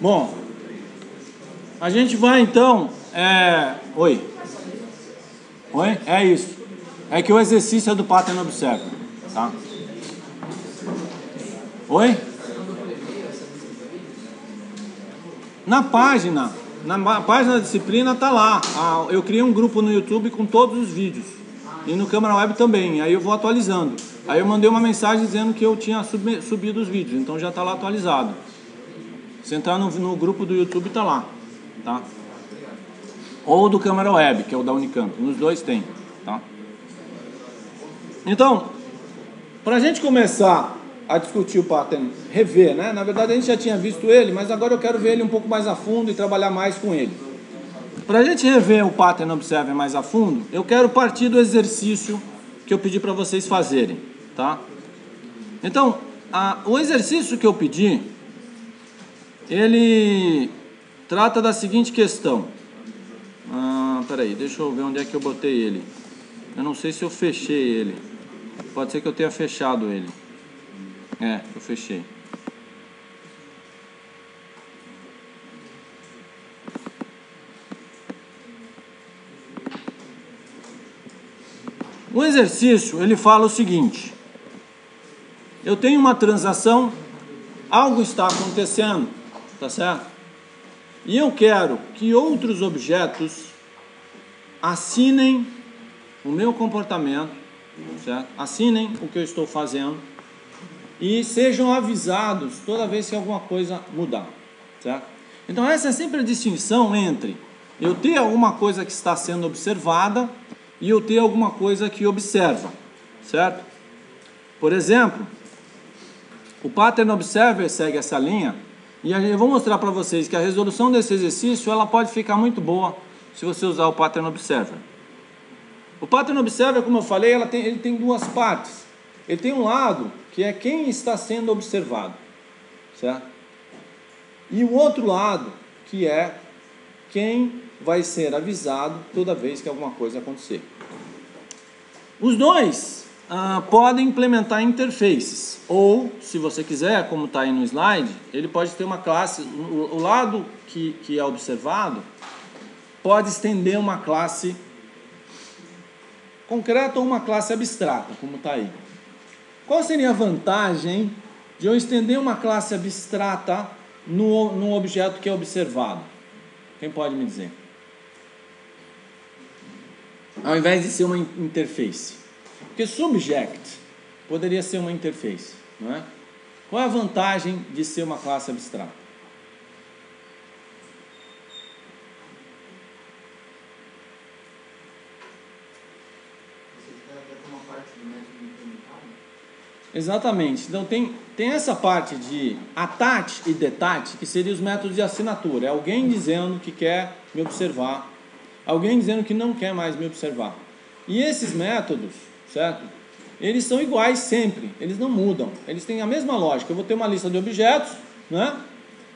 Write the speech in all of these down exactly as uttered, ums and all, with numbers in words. Bom, a gente vai então... É... Oi. Oi? É isso. É que o exercício é do Pattern Observer, tá? Oi? Na página, na página da disciplina tá lá. Ah, eu criei um grupo no YouTube com todos os vídeos. E no câmeraWeb também. Aí eu vou atualizando. Aí eu mandei uma mensagem dizendo que eu tinha subido os vídeos. Então já tá lá atualizado. Se entrar no, no grupo do YouTube tá lá, tá? Ou do câmeraWeb, que é o da Unicamp. Nos dois tem, tá? Então, pra gente começar a discutir o pattern, rever, né? Na verdade a gente já tinha visto ele, mas agora eu quero ver ele um pouco mais a fundo e trabalhar mais com ele. Para a gente rever o Pattern Observer mais a fundo, eu quero partir do exercício que eu pedi para vocês fazerem, tá? Então, a, o exercício que eu pedi, ele trata da seguinte questão. Ah, peraí, deixa eu ver onde é que eu botei ele. Eu não sei se eu fechei ele. Pode ser que eu tenha fechado ele. É, eu fechei. O exercício, ele fala o seguinte. Eu tenho uma transação, algo está acontecendo, tá certo? E eu quero que outros objetos assinem o meu comportamento, certo? Assinem o que eu estou fazendo. E sejam avisados toda vez que alguma coisa mudar, certo? Então essa é sempre a distinção entre eu ter alguma coisa que está sendo observada e eu ter alguma coisa que observa, certo? Por exemplo, o Pattern Observer segue essa linha e eu vou mostrar para vocês que a resolução desse exercício ela pode ficar muito boa se você usar o Pattern Observer. O Pattern Observer, como eu falei, ela tem, ele tem duas partes. Ele tem um lado que é quem está sendo observado, certo? E o outro lado que é quem vai ser avisado toda vez que alguma coisa acontecer. Os dois ah, podem implementar interfaces, ou, se você quiser, como está aí no slide, ele pode ter uma classe, o lado que, que é observado pode estender uma classe concreta ou uma classe abstrata, como está aí. Qual seria a vantagem de eu estender uma classe abstrata no, no objeto que é observado? Quem pode me dizer? Ao invés de ser uma interface. Porque subject poderia ser uma interface, não é? Qual é a vantagem de ser uma classe abstrata? Exatamente. Então tem, tem essa parte de attach e detach, que seriam os métodos de assinatura. É alguém dizendo que quer me observar, alguém dizendo que não quer mais me observar. E esses métodos, certo? Eles são iguais sempre, eles não mudam. Eles têm a mesma lógica. Eu vou ter uma lista de objetos, né?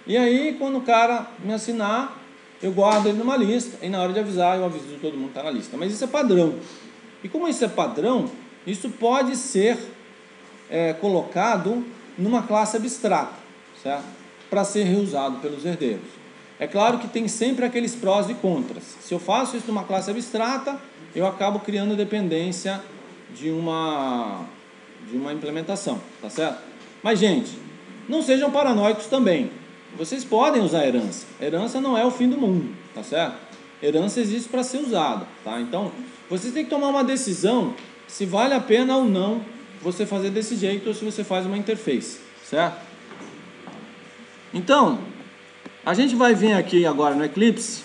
E aí quando o cara me assinar, eu guardo ele numa lista e na hora de avisar, eu aviso de todo mundo que está na lista. Mas isso é padrão. E como isso é padrão, isso pode ser... É, colocado numa classe abstrata, certo? Para ser reusado pelos herdeiros. É claro que tem sempre aqueles prós e contras. Se eu faço isso numa classe abstrata, eu acabo criando dependência de uma, de uma implementação, tá certo? Mas, gente, não sejam paranoicos também. Vocês podem usar herança. Herança não é o fim do mundo, tá certo? Herança existe para ser usada, tá? Então, vocês têm que tomar uma decisão se vale a pena ou não você fazer desse jeito ou se você faz uma interface, certo? Então, a gente vai vir aqui agora no Eclipse,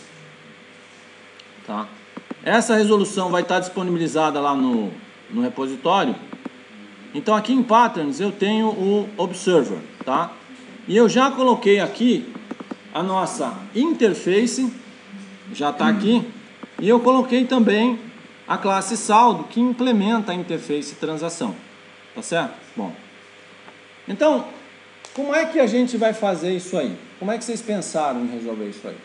tá? Essa resolução vai estar disponibilizada lá no, no repositório. Então, aqui em Patterns eu tenho o Observer, tá? E eu já coloquei aqui a nossa interface, já está aqui, e eu coloquei também a classe saldo que implementa a interface transação. Tá certo? Bom, então, como é que a gente vai fazer isso aí? Como é que vocês pensaram em resolver isso aí?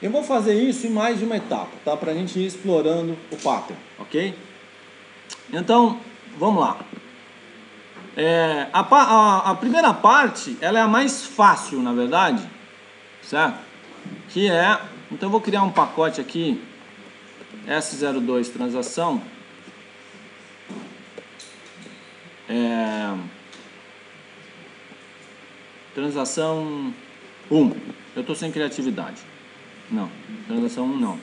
Eu vou fazer isso em mais de uma etapa, tá? Pra gente ir explorando o pattern, ok? Então, vamos lá. É, a, a, a primeira parte, ela é a mais fácil, na verdade, certo? Que é, então eu vou criar um pacote aqui, S zero dois transação, é, transação um, eu estou sem criatividade, não, transação um não,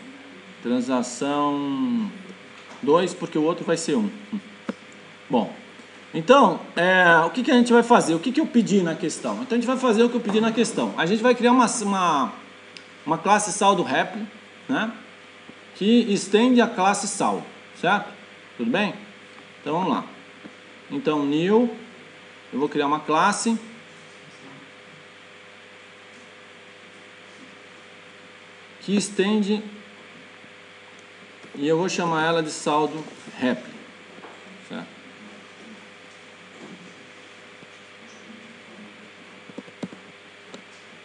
transação dois, porque o outro vai ser um. Bom, então, é, o que, que a gente vai fazer? O que, que eu pedi na questão? Então, a gente vai fazer o que eu pedi na questão. A gente vai criar uma, uma, uma classe saldo wrap, né? Que estende a classe saldo, certo? Tudo bem? Então, vamos lá. Então, new, eu vou criar uma classe. Que estende, e eu vou chamar ela de saldo wrap.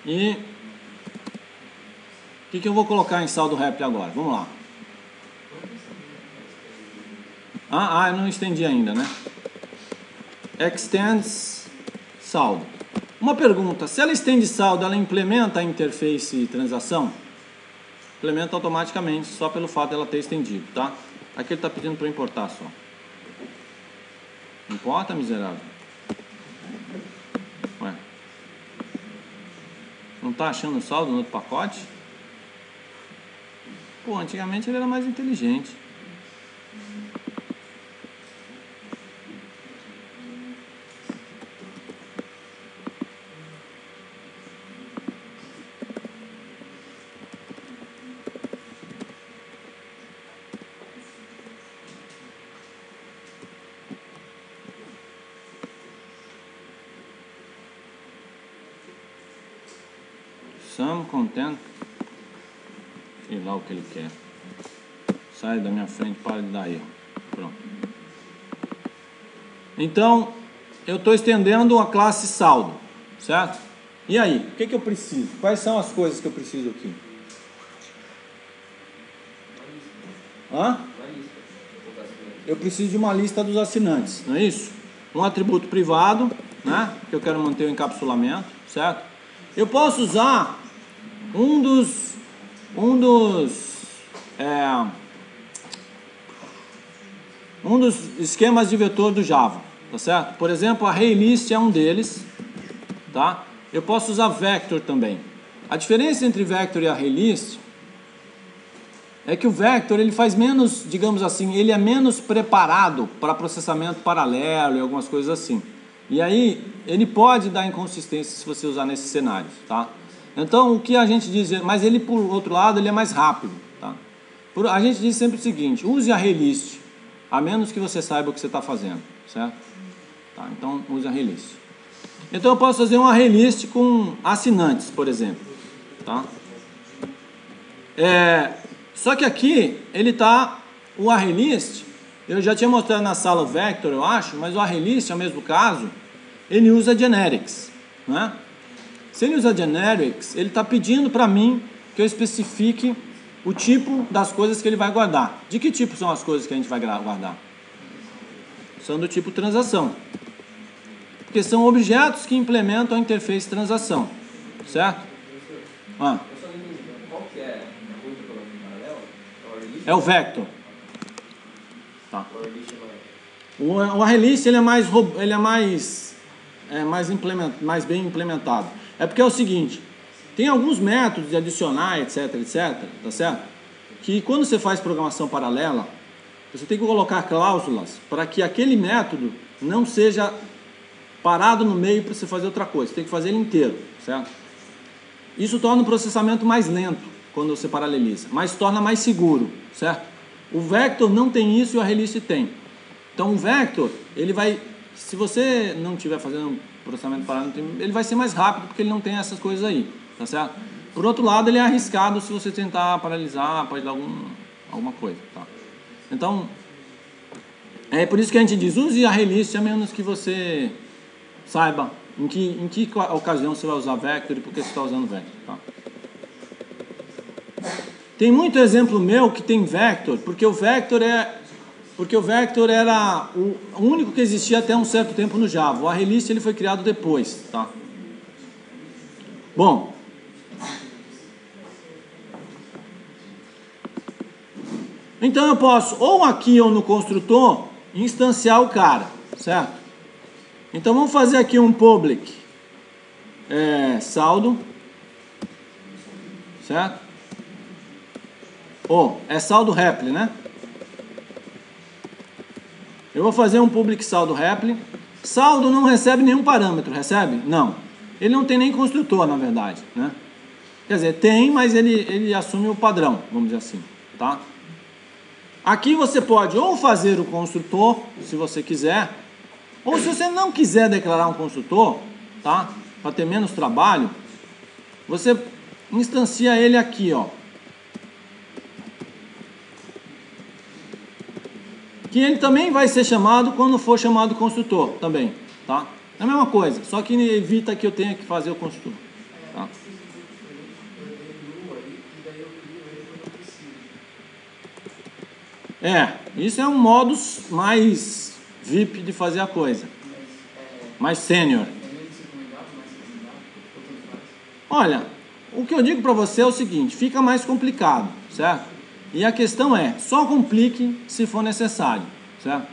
E o que, que eu vou colocar em saldo wrap agora? Vamos lá. Ah, ah, eu não estendi ainda, né? Extends saldo. Uma pergunta, se ela estende saldo, ela implementa a interface transação? Implementa automaticamente, só pelo fato dela ter estendido, tá? Aqui ele está pedindo para eu importar só. Importa, miserável. Não está achando saldo no outro pacote? Pô, antigamente ele era mais inteligente. Some content, sei lá o que ele quer. Sai da minha frente, para de dar erro. Pronto. Então, eu estou estendendo a classe saldo, certo? E aí, o que, que eu preciso? Quais são as coisas que eu preciso aqui? Hã? Eu preciso de uma lista dos assinantes, não é isso? Um atributo privado, né? Que eu quero manter o encapsulamento, certo? Eu posso usar um dos, um dos, é, um dos esquemas de vetor do Java, tá certo? Por exemplo, a ArrayList é um deles, tá? Eu posso usar Vector também. A diferença entre Vector e ArrayList é que o Vector, ele faz menos, digamos assim, ele é menos preparado para processamento paralelo e algumas coisas assim. E aí, ele pode dar inconsistência se você usar nesses cenários, tá? Então, o que a gente diz... Mas ele, por outro lado, ele é mais rápido, tá? Por, a gente diz sempre o seguinte, use a ArrayList, a menos que você saiba o que você está fazendo, certo? Tá, então, use a ArrayList. Então, eu posso fazer uma ArrayList com assinantes, por exemplo, tá? É, só que aqui, ele tá... O ArrayList... Eu já tinha mostrado na sala o Vector, eu acho, mas o ArrayList, é o mesmo caso, ele usa generics, né? Se ele usa generics, ele está pedindo para mim que eu especifique o tipo das coisas que ele vai guardar. De que tipo são as coisas que a gente vai guardar? São do tipo transação. Porque são objetos que implementam a interface transação, certo? Ah. É o Vector. Tá. O, o ArrayList ele é mais ele é mais é mais, implement, mais bem implementado. É porque é o seguinte, tem alguns métodos de adicionar, etc, etc, tá certo? Que quando você faz programação paralela, você tem que colocar cláusulas para que aquele método não seja parado no meio para você fazer outra coisa. Você tem que fazer ele inteiro, certo? Isso torna o processamento mais lento quando você paraleliza, mas torna mais seguro, certo? O Vector não tem isso e o ArrayList tem. Então o Vector, ele vai, se você não estiver fazendo um processamento paralelo, ele vai ser mais rápido porque ele não tem essas coisas aí, tá certo? Por outro lado, ele é arriscado se você tentar paralisar, pode dar algum, alguma coisa, tá? Então, é por isso que a gente diz, use ArrayList a menos que você saiba em que, em que ocasião você vai usar Vector e por que você está usando Vector, tá? Tem muito exemplo meu que tem Vector, porque o Vector é porque o Vector era o único que existia até um certo tempo no Java. O ArrayList ele foi criado depois, tá? Bom, então eu posso ou aqui ou no construtor instanciar o cara, certo? Então vamos fazer aqui um public é, saldo, certo? Ou oh, é saldo repl, né? Eu vou fazer um public saldo repl. Saldo não recebe nenhum parâmetro, recebe? Não. Ele não tem nem construtor, na verdade, né? Quer dizer, tem, mas ele, ele assume o padrão, vamos dizer assim, tá? Aqui você pode ou fazer o construtor, se você quiser, ou se você não quiser declarar um construtor, tá? Para ter menos trabalho, você instancia ele aqui, ó. Que ele também vai ser chamado quando for chamado construtor também, tá? É a mesma coisa, só que evita que eu tenha que fazer o construtor, tá? É, isso é um modus mais V I P de fazer a coisa, mais sênior. Olha, o que eu digo para você é o seguinte, fica mais complicado, certo? E a questão é, só complique se for necessário, certo?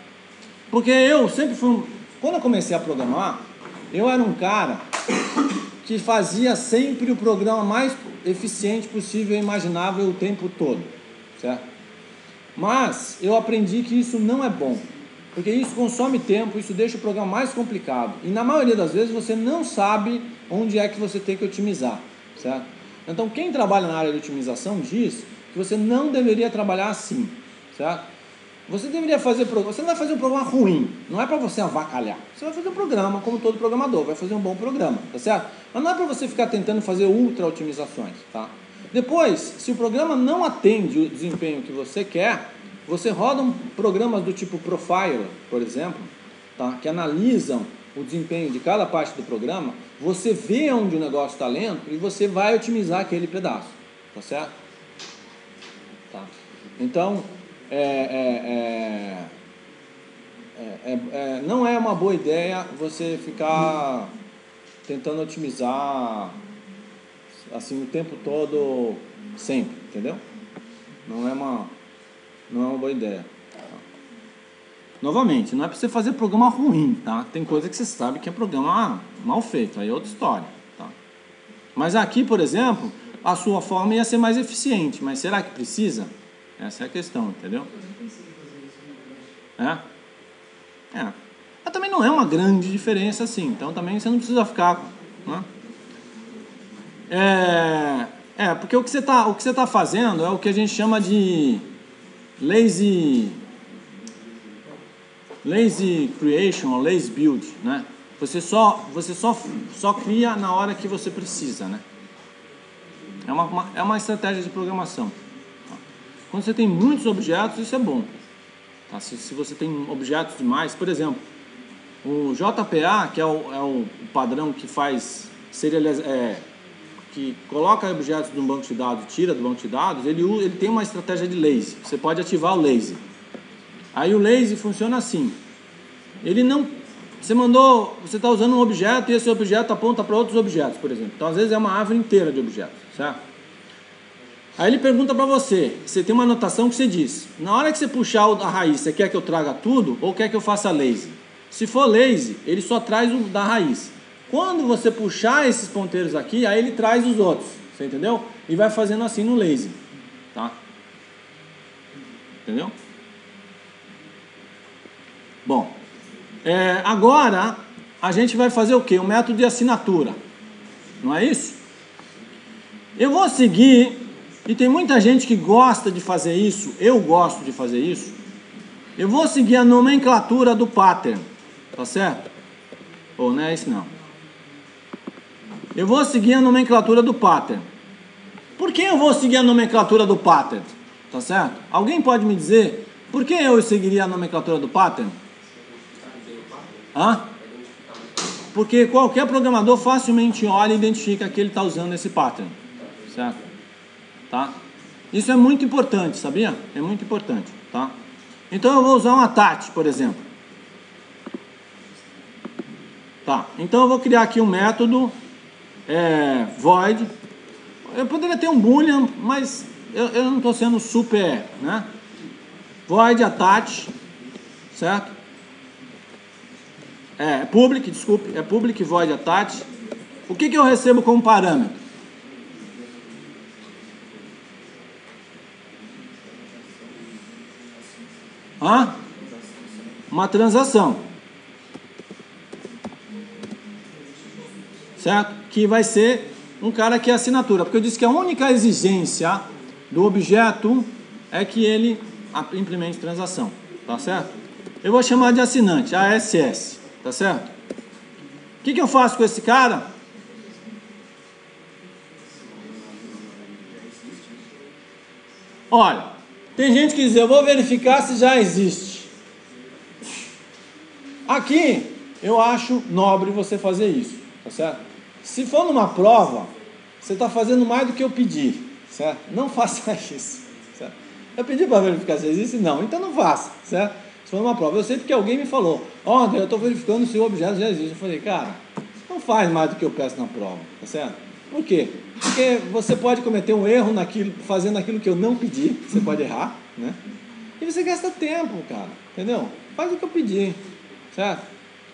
Porque eu sempre fui... Um... Quando eu comecei a programar, eu era um cara que fazia sempre o programa mais eficiente possível e imaginável o tempo todo, certo? Mas eu aprendi que isso não é bom, porque isso consome tempo, isso deixa o programa mais complicado. E na maioria das vezes você não sabe onde é que você tem que otimizar, certo? Então quem trabalha na área de otimização diz... que você não deveria trabalhar assim, certo? Você deveria fazer, você não vai fazer um programa ruim, não é para você avacalhar. Você vai fazer um programa, como todo programador, vai fazer um bom programa, tá certo? Mas não é para você ficar tentando fazer ultra otimizações, tá? Depois, se o programa não atende o desempenho que você quer, você roda um programa do tipo Profiler, por exemplo, tá? Que analisam o desempenho de cada parte do programa, você vê onde o negócio está lento e você vai otimizar aquele pedaço, tá certo? Tá. Então, é, é, é, é, é, não é uma boa ideia você ficar tentando otimizar assim o tempo todo, sempre, entendeu? Não é uma, não é uma boa ideia. Tá. Novamente, não é para você fazer programa ruim, tá? Tem coisa que você sabe que é programa mal feito, aí é outra história, tá? Mas aqui, por exemplo... a sua forma ia ser mais eficiente, mas será que precisa? Essa é a questão, entendeu? É? É. Mas também não é uma grande diferença assim, então também você não precisa ficar... Né? É, é, porque o que você tá, o que você tá fazendo é o que a gente chama de lazy, lazy creation ou lazy build, né? Você, só, você só, só cria na hora que você precisa, né? É uma, uma, é uma estratégia de programação. Quando você tem muitos objetos, isso é bom. Tá? Se, se você tem objetos demais, por exemplo, o J P A, que é o, é o padrão que faz, é, que coloca objetos de um banco de dados, tira do banco de dados, ele, ele tem uma estratégia de lazy. Você pode ativar o lazy. Aí o lazy funciona assim. Ele não... Você mandou... Você está usando um objeto e esse objeto aponta para outros objetos, por exemplo. Então, às vezes, é uma árvore inteira de objetos. Certo? Aí ele pergunta para você, você tem uma anotação que você diz, na hora que você puxar a raiz, você quer que eu traga tudo ou quer que eu faça lazy? Se for lazy, ele só traz o da raiz. Quando você puxar esses ponteiros aqui, aí ele traz os outros, você entendeu? E vai fazendo assim no lazy, tá? Entendeu? Bom, é, agora a gente vai fazer o quê? Um método de assinatura, não é isso? Eu vou seguir, e tem muita gente que gosta de fazer isso, eu gosto de fazer isso, eu vou seguir a nomenclatura do pattern, tá certo? Ou não é isso não. Eu vou seguir a nomenclatura do pattern. Por que eu vou seguir a nomenclatura do pattern? Tá certo? Alguém pode me dizer por que eu seguiria a nomenclatura do pattern? Hã? Porque qualquer programador facilmente olha e identifica que ele está usando esse pattern. Certo? Tá? Isso é muito importante, sabia? É muito importante, tá? Então eu vou usar um attach, por exemplo. Tá, então eu vou criar aqui um método é, void. Eu poderia ter um boolean, mas eu, eu não estou sendo super, né? Void attach, certo? É public, desculpe, é public void attach. O que que eu recebo como parâmetro? Hã? Uma transação, certo? Que vai ser um cara que é assinatura, porque eu disse que a única exigência do objeto é que ele implemente transação, tá certo? Eu vou chamar de assinante, A S S, tá certo? O que que eu faço com esse cara? Olha, tem gente que diz, eu vou verificar se já existe. Aqui, eu acho nobre você fazer isso, tá certo? Se for numa prova, você está fazendo mais do que eu pedir, certo? Não faça isso, certo? Eu pedi para verificar se existe? Não, então não faça, certo? Se for numa prova, eu sei porque alguém me falou, ó, André, eu estou verificando se o objeto já existe. Eu falei, cara, não faz mais do que eu peço na prova, tá certo? Por quê? Porque você pode cometer um erro naquilo, fazendo aquilo que eu não pedi, você pode errar, né? E você gasta tempo, cara, entendeu? Faz o que eu pedi, certo?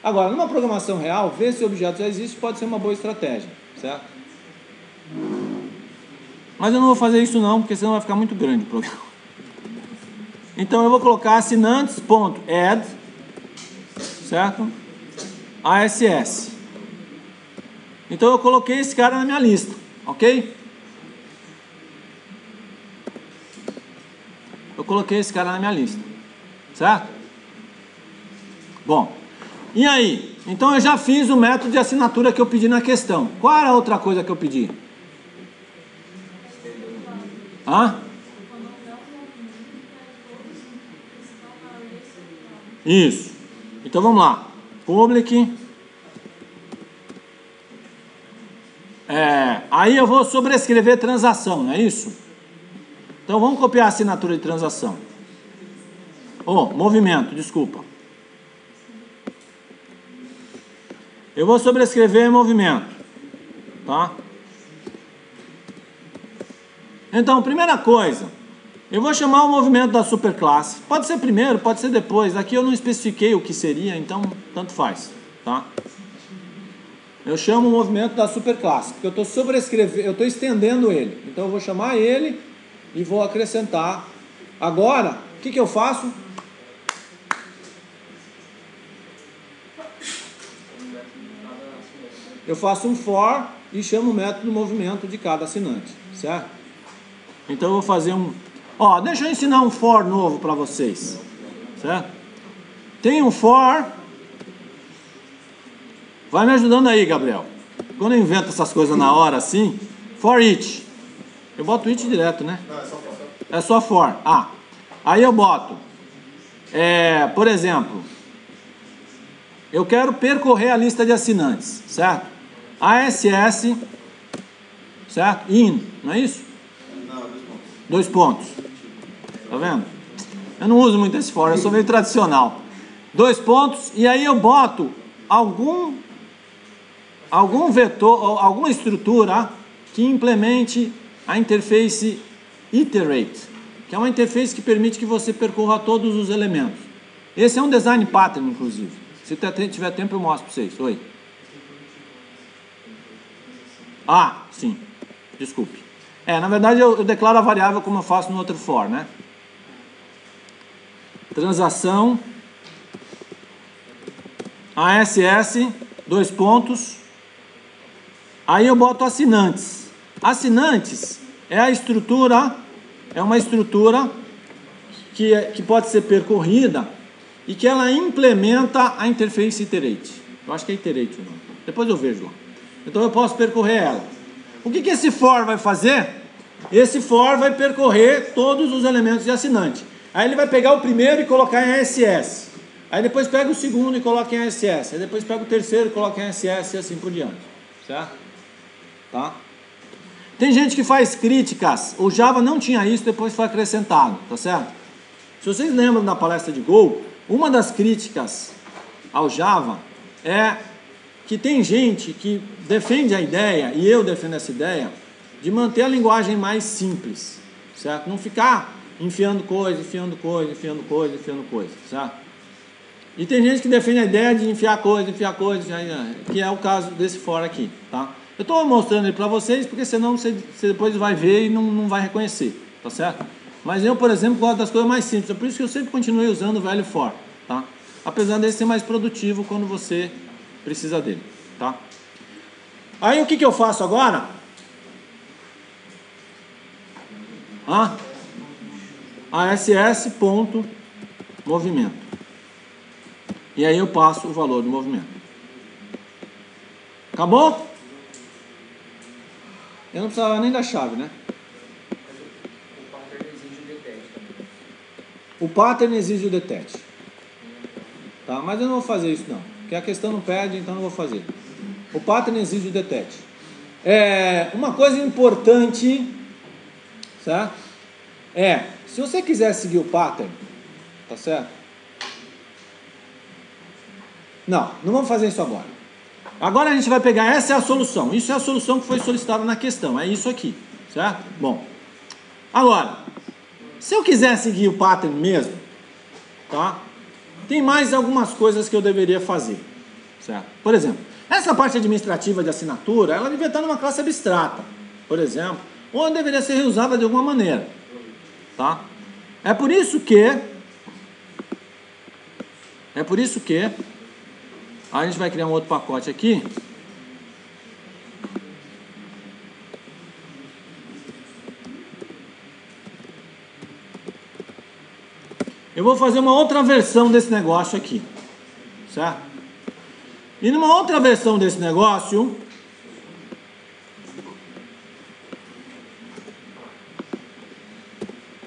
Agora, numa programação real, ver se o objeto já existe pode ser uma boa estratégia, certo? Mas eu não vou fazer isso não, porque senão vai ficar muito grande o programa. Então eu vou colocar assinantes.add, certo? A S S. Então eu coloquei esse cara na minha lista, ok? Eu coloquei esse cara na minha lista, certo? Bom, e aí? Então eu já fiz o método de assinatura que eu pedi na questão. Qual era a outra coisa que eu pedi? Hã? Isso. Então vamos lá. Public... É, aí eu vou sobrescrever transação, não é isso? Então vamos copiar a assinatura de transação. Oh, movimento, desculpa. Eu vou sobrescrever movimento, tá? Então, primeira coisa, eu vou chamar o movimento da superclasse. Pode ser primeiro, pode ser depois. Aqui eu não especifiquei o que seria, então tanto faz, tá? Eu chamo o movimento da superclasse, porque eu estou sobrescrevendo, eu estou estendendo ele. Então eu vou chamar ele e vou acrescentar. Agora, o que que eu faço? Eu faço um for e chamo o método movimento de cada assinante, certo? Então eu vou fazer um... Ó, deixa eu ensinar um for novo para vocês, certo? Tem um for... Vai me ajudando aí, Gabriel. Quando eu invento essas coisas na hora assim, for each. Eu boto each direto, né? Não, é só for. É só for. Ah, aí eu boto. É, por exemplo, eu quero percorrer a lista de assinantes, certo? A S S, certo? In, não é isso? Não, dois pontos. Dois pontos. Tá vendo? Eu não uso muito esse for, eu sou meio tradicional. Dois pontos, e aí eu boto algum... algum vetor, alguma estrutura que implemente a interface iterate, que é uma interface que permite que você percorra todos os elementos. Esse é um design pattern, inclusive. Se tiver tempo eu mostro para vocês. Oi. Ah, sim. Desculpe. É, na verdade eu, eu declaro a variável como eu faço no outro for, né? Transação A S S, dois pontos. Aí eu boto assinantes. Assinantes é a estrutura, é uma estrutura que, é, que pode ser percorrida e que ela implementa a interface iterate. Eu acho que é iterate o nome. Depois eu vejo lá. Então eu posso percorrer ela. O que que esse for vai fazer? Esse for vai percorrer todos os elementos de assinante. Aí ele vai pegar o primeiro e colocar em A S S. Aí depois pega o segundo e coloca em A S S. Aí depois pega o terceiro e coloca em A S S e assim por diante. Certo? Tá? Tem gente que faz críticas. O Java não tinha isso, depois foi acrescentado, tá certo? Se vocês lembram da palestra de Go, uma das críticas ao Java é que tem gente que defende a ideia, e eu defendo essa ideia, de manter a linguagem mais simples, certo? Não ficar enfiando coisa, enfiando coisa, enfiando coisa, enfiando coisa, certo? E tem gente que defende a ideia de enfiar coisa, enfiar coisa, que é o caso desse for aqui, tá? Eu estou mostrando ele para vocês, porque senão você, você depois vai ver e não, não vai reconhecer, tá certo? Mas eu, por exemplo, gosto das coisas mais simples, é por isso que eu sempre continuei usando o velho for, tá? Apesar dele ser mais produtivo quando você precisa dele, tá? Aí o que, que eu faço agora? Ah, ass.movimento. E aí eu passo o valor do movimento. Acabou? Eu não precisava nem da chave, né? O pattern exige o detect. Tá? Mas eu não vou fazer isso não, porque a questão não pede, então não vou fazer. O pattern exige o detect. É, uma coisa importante, certo? É, se você quiser seguir o pattern, tá certo? Não, não vamos fazer isso agora. Agora a gente vai pegar, essa é a solução. Isso é a solução que foi solicitada na questão. É isso aqui, certo? Bom, agora, se eu quiser seguir o pattern mesmo, tá? Tem mais algumas coisas que eu deveria fazer, certo? Por exemplo, essa parte administrativa de assinatura, ela deveria estar numa classe abstrata, por exemplo, ou ela deveria ser reusada de alguma maneira, tá? É por isso que... É por isso que... Aí a gente vai criar um outro pacote aqui. Eu vou fazer uma outra versão desse negócio aqui, certo? E numa outra versão desse negócio,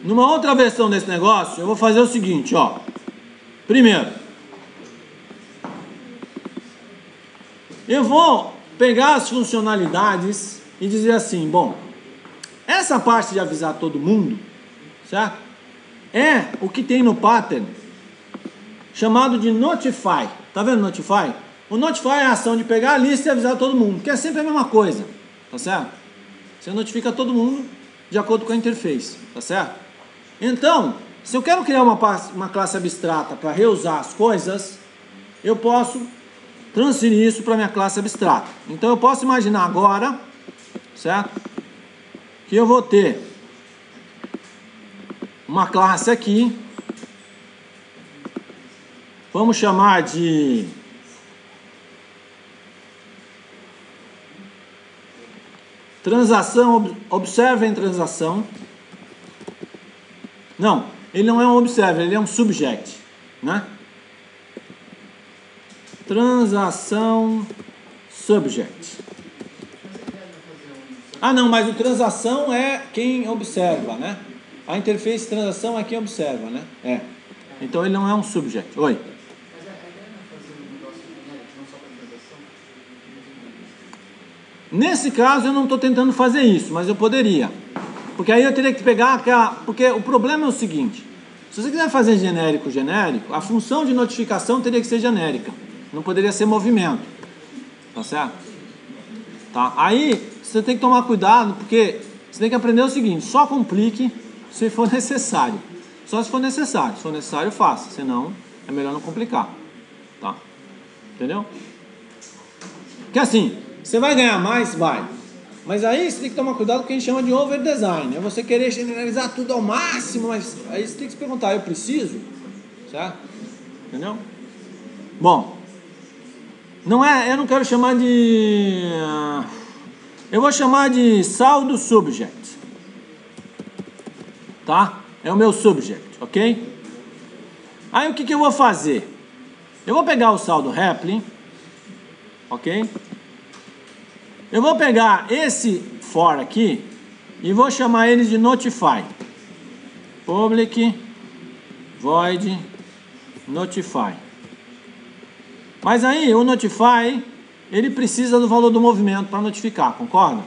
numa outra versão desse negócio, eu vou fazer o seguinte, ó. Primeiro, eu vou pegar as funcionalidades e dizer assim, bom, essa parte de avisar todo mundo, certo? É o que tem no pattern chamado de notify. Tá vendo notify? O notify é a ação de pegar a lista e avisar todo mundo, que é sempre a mesma coisa, tá certo? Você notifica todo mundo de acordo com a interface, tá certo? Então, se eu quero criar uma, uma classe abstrata para reusar as coisas, eu posso transferir isso para minha classe abstrata. Então eu posso imaginar agora, certo? Que eu vou ter uma classe aqui. Vamos chamar de transação, observer em transação. Não, ele não é um observer, ele é um subject, né? Transação subject. Ah não, mas o transação é quem observa, né? A interface transação é quem observa, né? É. Então ele não é um subject. Oi. Mas a ideia é fazer um negócio genérico, não só para transação? Nesse caso eu não estou tentando fazer isso, mas eu poderia. Porque aí eu teria que pegar aquela... Porque o problema é o seguinte. Se você quiser fazer genérico, genérico, a função de notificação teria que ser genérica. Não poderia ser movimento, tá certo? Tá. Aí você tem que tomar cuidado, porque você tem que aprender o seguinte, só complique se for necessário. Só se for necessário. Se for necessário, faça. Senão, é melhor não complicar, tá? Entendeu? Porque assim, você vai ganhar mais, vai. Mas aí você tem que tomar cuidado com o que a gente chama de overdesign. É você querer generalizar tudo ao máximo, mas aí você tem que se perguntar, eu preciso? Certo? Entendeu? Bom, não é, eu não quero chamar de... Eu vou chamar de saldo subject. Tá? É o meu subject, ok? Aí o que, que eu vou fazer? Eu vou pegar o saldo Rappling, ok? Eu vou pegar esse for aqui e vou chamar ele de notify. Public void notify. Mas aí o notify, ele precisa do valor do movimento para notificar, concorda?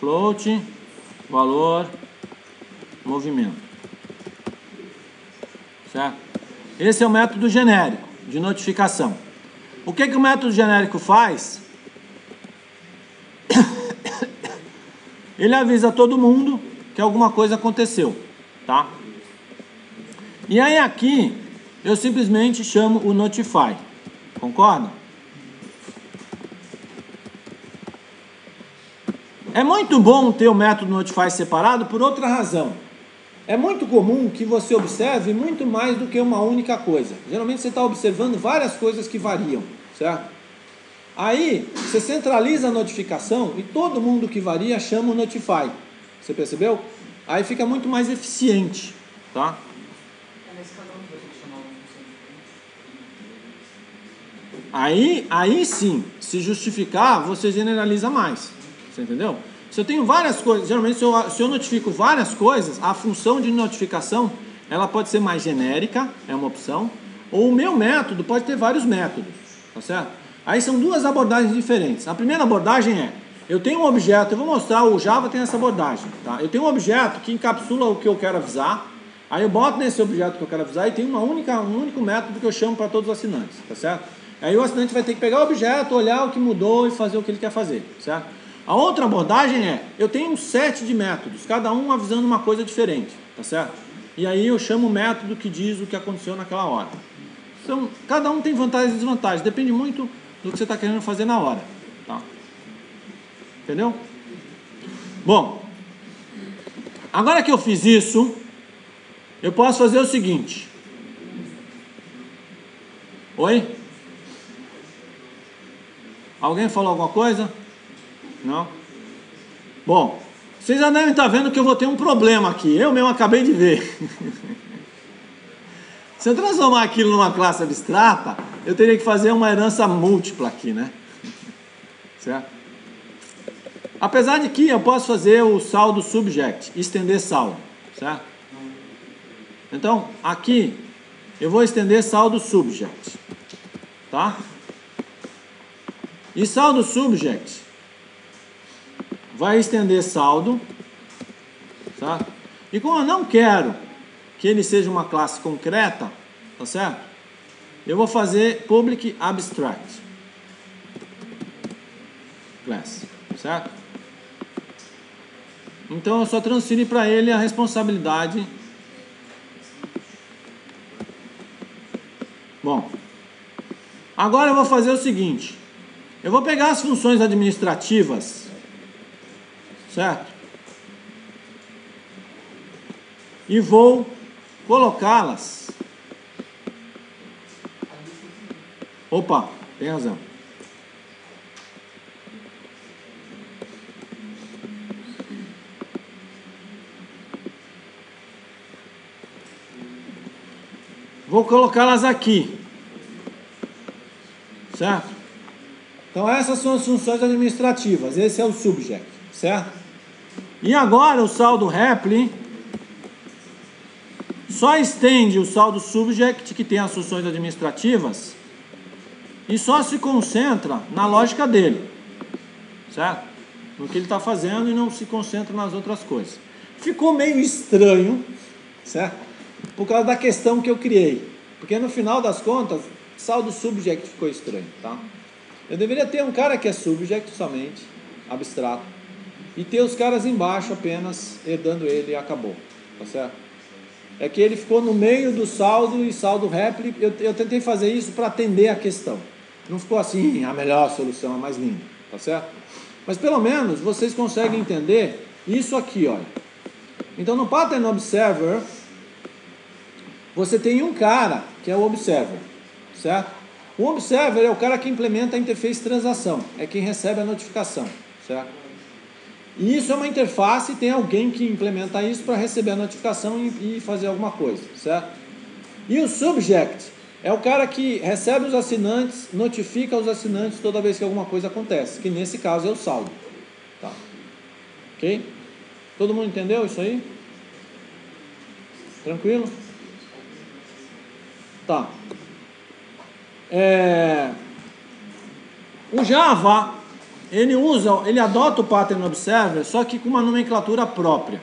Float, valor, movimento. Certo? Esse é o método genérico de notificação. O que, que o método genérico faz? Ele avisa todo mundo que alguma coisa aconteceu, tá? E aí aqui eu simplesmente chamo o notify, concorda? É muito bom ter o método notify separado por outra razão. É muito comum que você observe muito mais do que uma única coisa. Geralmente você está observando várias coisas que variam, certo? Aí você centraliza a notificação e todo mundo que varia chama o notify. Você percebeu? Aí fica muito mais eficiente, tá? Aí, aí sim, se justificar, você generaliza mais. Você entendeu? Se eu tenho várias coisas, geralmente se eu, se eu notifico várias coisas, a função de notificação, ela pode ser mais genérica, é uma opção, ou o meu método pode ter vários métodos, tá certo? Aí são duas abordagens diferentes. A primeira abordagem é, eu tenho um objeto, eu vou mostrar, o Java tem essa abordagem, tá? Eu tenho um objeto que encapsula o que eu quero avisar, aí eu boto nesse objeto que eu quero avisar e tem uma única, um único método que eu chamo para todos os assinantes, tá certo? Aí o assinante vai ter que pegar o objeto, olhar o que mudou e fazer o que ele quer fazer, certo? A outra abordagem é, eu tenho um set de métodos, cada um avisando uma coisa diferente, tá certo? E aí eu chamo o método que diz o que aconteceu naquela hora. Então, cada um tem vantagens e desvantagens, depende muito do que você está querendo fazer na hora, tá? Entendeu? Bom, agora que eu fiz isso, eu posso fazer o seguinte. Oi? Alguém falou alguma coisa? Não? Bom, vocês já devem estar vendo que eu vou ter um problema aqui. Eu mesmo acabei de ver. Se eu transformar aquilo numa classe abstrata, eu teria que fazer uma herança múltipla aqui, né? Certo? Apesar de que eu posso fazer o saldo subject, estender saldo, certo? Então, aqui eu vou estender saldo subject, tá? E saldo subject vai estender saldo, tá? E como eu não quero que ele seja uma classe concreta, tá certo? Eu vou fazer public abstract class, certo? Então eu só transferi para ele a responsabilidade. Bom, agora eu vou fazer o seguinte, eu vou pegar as funções administrativas, certo? E vou colocá-las. Opa, tem razão. Vou colocá-las aqui, certo? Então essas são as funções administrativas. Esse é o subject, certo? E agora o saldo reply só estende o saldo subject, que tem as funções administrativas, e só se concentra na lógica dele, certo? No que ele está fazendo e não se concentra nas outras coisas. Ficou meio estranho, certo? Por causa da questão que eu criei. Porque no final das contas, saldo subject ficou estranho, tá? Eu deveria ter um cara que é subject somente, abstrato, e ter os caras embaixo apenas herdando ele e acabou, tá certo? É que ele ficou no meio do saldo e saldo reply, eu, eu tentei fazer isso para atender a questão. Não ficou assim, a melhor solução, a mais linda, tá certo? Mas pelo menos vocês conseguem entender isso aqui, olha. Então no Pattern Observer, você tem um cara que é o Observer, certo? O Observer é o cara que implementa a interface transação, é quem recebe a notificação, certo? E isso é uma interface e tem alguém que implementa isso para receber a notificação e, e fazer alguma coisa, certo? E o subject é o cara que recebe os assinantes, notifica os assinantes toda vez que alguma coisa acontece, que nesse caso é o saldo. Tá. Ok? Todo mundo entendeu isso aí? Tranquilo? Tá. É... O Java... Ele usa, ele adota o Pattern Observer, só que com uma nomenclatura própria.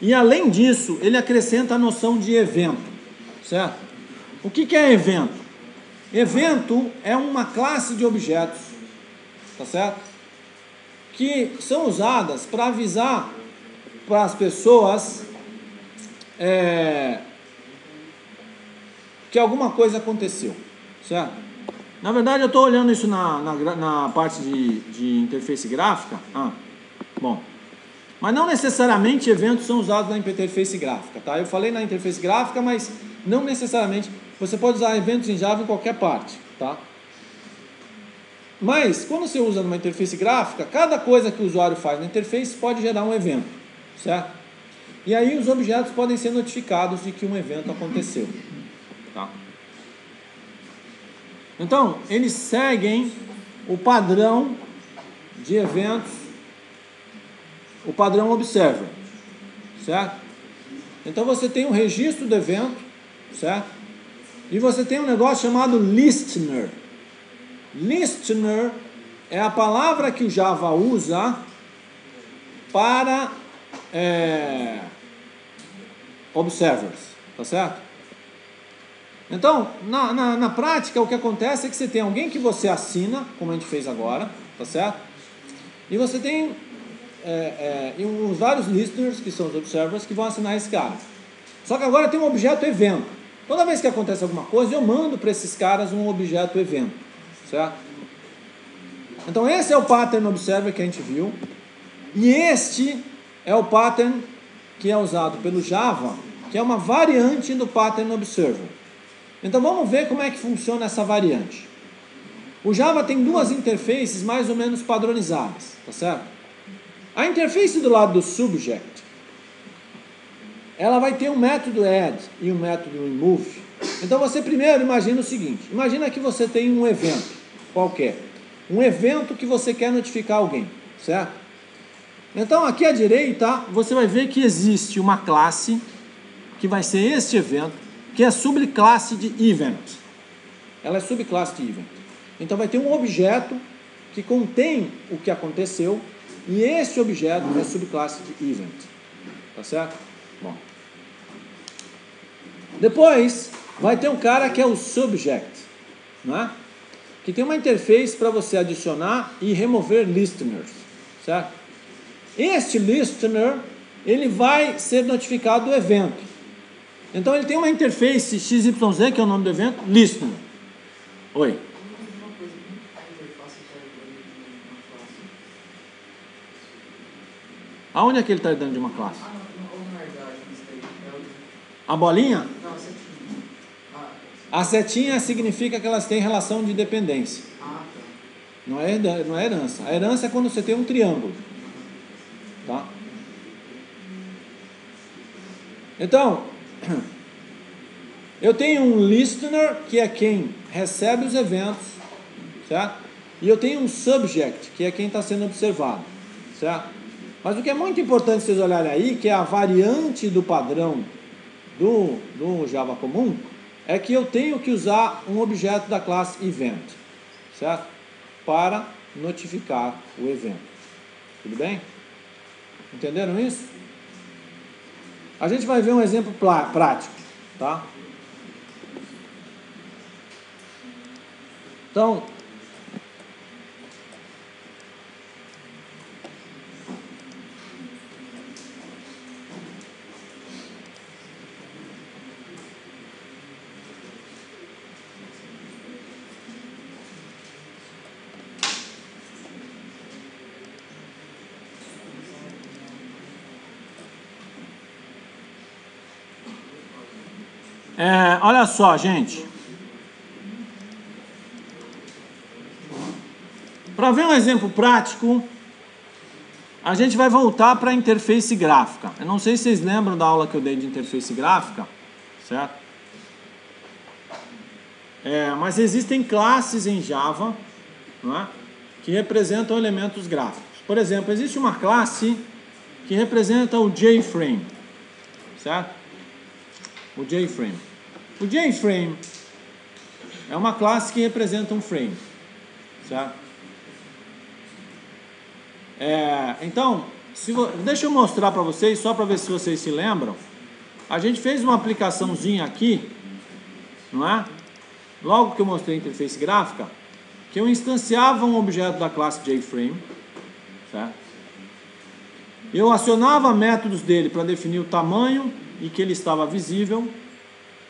E além disso, ele acrescenta a noção de evento, certo? O que que é evento? Evento é uma classe de objetos, tá certo? Que são usadas para avisar para as pessoas é, que alguma coisa aconteceu, certo? Na verdade eu estou olhando isso na, na, na parte de, de interface gráfica. Ah, bom, mas não necessariamente eventos são usados na interface gráfica, tá? Eu falei na interface gráfica, mas não necessariamente. Você pode usar eventos em Java em qualquer parte, tá? Mas, quando você usa numa interface gráfica, cada coisa que o usuário faz na interface pode gerar um evento, certo? E aí os objetos podem ser notificados de que um evento aconteceu, tá? Então, eles seguem o padrão de eventos, o padrão Observer, certo? Então você tem um registro do evento, certo? E você tem um negócio chamado Listener. Listener é a palavra que o Java usa para é, observers, tá certo? Então, na, na, na prática, o que acontece é que você tem alguém que você assina, como a gente fez agora, tá certo? E você tem é, é, uns vários listeners, que são os observers, que vão assinar esse cara. Só que agora tem um objeto evento. Toda vez que acontece alguma coisa, eu mando para esses caras um objeto evento, certo? Então esse é o Pattern Observer que a gente viu, e este é o Pattern que é usado pelo Java, que é uma variante do Pattern Observer. Então vamos ver como é que funciona essa variante. O Java tem duas interfaces mais ou menos padronizadas, tá certo? A interface do lado do Subject, ela vai ter um método add e um método remove. Então você primeiro imagina o seguinte, imagina que você tem um evento qualquer, um evento que você quer notificar alguém, certo? Então aqui à direita você vai ver que existe uma classe que vai ser este evento, que é subclasse de event. Ela é subclasse de event. Então vai ter um objeto que contém o que aconteceu, e este objeto é subclasse de event, tá certo? Bom, depois vai ter um cara que é o subject, né? Que tem uma interface para você adicionar e remover listeners, certo? Este listener, ele vai ser notificado do evento. Então ele tem uma interface X Y Z, que é o nome do evento, listener. Oi? Aonde é que ele está dando de uma classe? A bolinha? A setinha significa que elas têm relação de dependência. Não é, não é herança. A herança é quando você tem um triângulo, tá? Então, eu tenho um listener, que é quem recebe os eventos, certo? E eu tenho um subject, que é quem está sendo observado, certo? Mas o que é muito importante vocês olharem aí, que é a variante do padrão do, do Java comum, é que eu tenho que usar um objeto da classe event, certo? Para notificar o evento. Tudo bem? Entenderam isso? A gente vai ver um exemplo prático, tá? Então, É, olha só, gente. Para ver um exemplo prático, a gente vai voltar para a interface gráfica. Eu não sei se vocês lembram da aula que eu dei de interface gráfica, certo? É, mas existem classes em Java, não é, que representam elementos gráficos. Por exemplo, existe uma classe que representa o JFrame, certo? O JFrame. O JFrame é uma classe que representa um frame, certo? É, então, se vo... deixa eu mostrar para vocês, só para ver se vocês se lembram. A gente fez uma aplicaçãozinha aqui não é? Logo que eu mostrei a interface gráfica, que eu instanciava um objeto da classe JFrame, certo? Eu acionava métodos dele para definir o tamanho e que ele estava visível,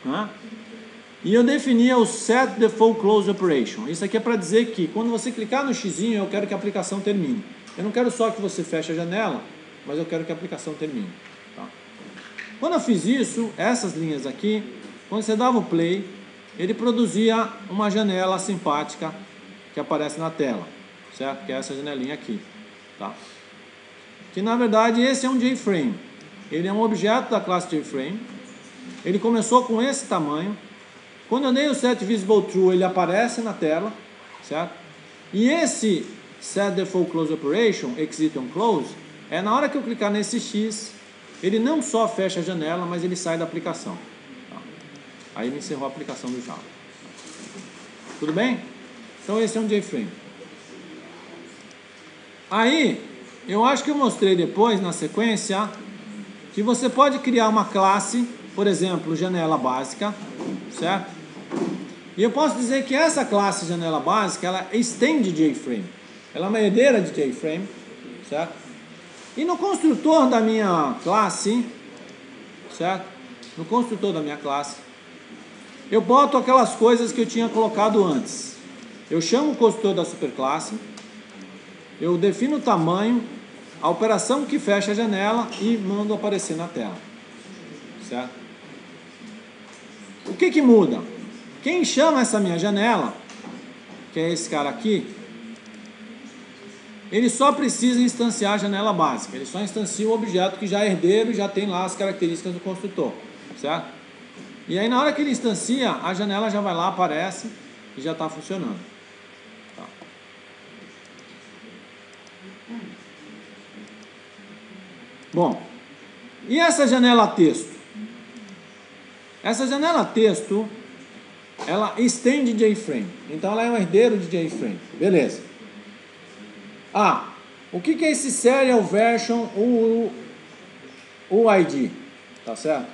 né? E eu definia o set default close operation. Isso aqui é para dizer que quando você clicar no xizinho, eu quero que a aplicação termine. Eu não quero só que você feche a janela, mas eu quero que a aplicação termine, tá? Quando eu fiz isso, essas linhas aqui, quando você dava o play, ele produzia uma janela simpática que aparece na tela, certo? Que é essa janelinha aqui, tá? Que na verdade esse é um JFrame. Ele é um objeto da classe JFrame. Ele começou com esse tamanho. Quando eu dei o set visible true, ele aparece na tela, certo? E esse set default close operation, exit on close, é na hora que eu clicar nesse X, ele não só fecha a janela, mas ele sai da aplicação, tá? Aí ele encerrou a aplicação do Java. Tudo bem? Então esse é um JFrame. Aí eu acho que eu mostrei depois na sequência que você pode criar uma classe, por exemplo, janela básica, certo? E eu posso dizer que essa classe janela básica, ela estende JFrame, ela é uma herdeira de JFrame, certo? E no construtor da minha classe, certo? No construtor da minha classe, eu boto aquelas coisas que eu tinha colocado antes. Eu chamo o construtor da superclasse, eu defino o tamanho, a operação que fecha a janela e mando aparecer na tela, certo? O que que muda? Quem chama essa minha janela, que é esse cara aqui, ele só precisa instanciar a janela básica. Ele só instancia o objeto que já é herdeiro e já tem lá as características do construtor, certo? E aí na hora que ele instancia, a janela já vai lá, aparece e já está funcionando, tá? Bom, e essa janela texto? Essa janela texto, ela estende JFrame. Então ela é um herdeiro de JFrame. Beleza. Ah, o que que é esse serial version U I D? Tá certo?